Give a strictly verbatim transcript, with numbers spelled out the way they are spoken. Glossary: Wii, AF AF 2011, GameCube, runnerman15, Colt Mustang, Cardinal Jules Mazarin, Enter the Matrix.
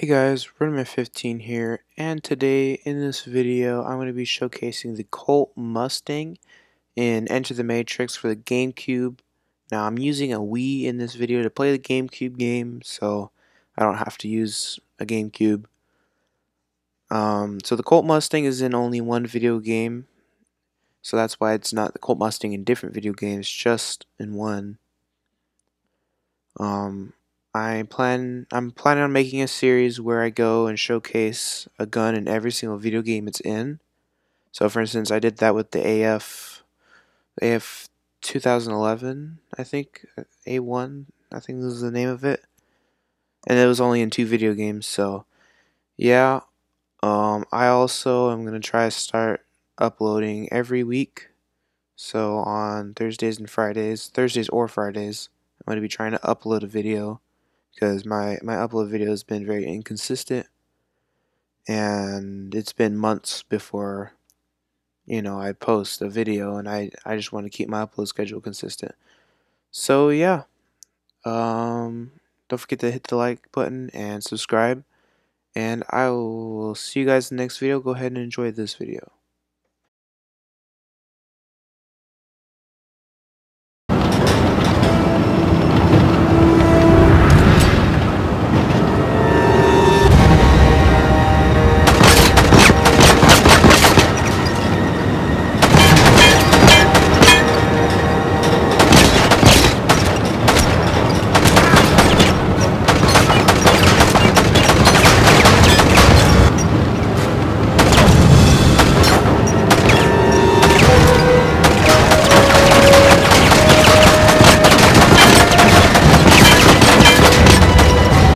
Hey guys, runnerman fifteen here, and today in this video I'm going to be showcasing the Colt Mustang in Enter the Matrix for the GameCube. Now I'm using a Wii in this video to play the GameCube game, so I don't have to use a GameCube. Um, so the Colt Mustang is in only one video game, so that's why it's not the Colt Mustang in different video games, just in one. Um... I plan, I'm planning on making a series where I go and showcase a gun in every single video game it's in. So for instance, I did that with the A F, A F twenty eleven, I think, A one, I think was the name of it. And it was only in two video games, so yeah. Um, I also am going to try to start uploading every week. So on Thursdays and Fridays, Thursdays or Fridays, I'm going to be trying to upload a video, because my, my upload video has been very inconsistent, and it's been months before, you know, I post a video, and I, I just want to keep my upload schedule consistent. So yeah, um, don't forget to hit the like button and subscribe, and I will see you guys in the next video. Go ahead and enjoy this video.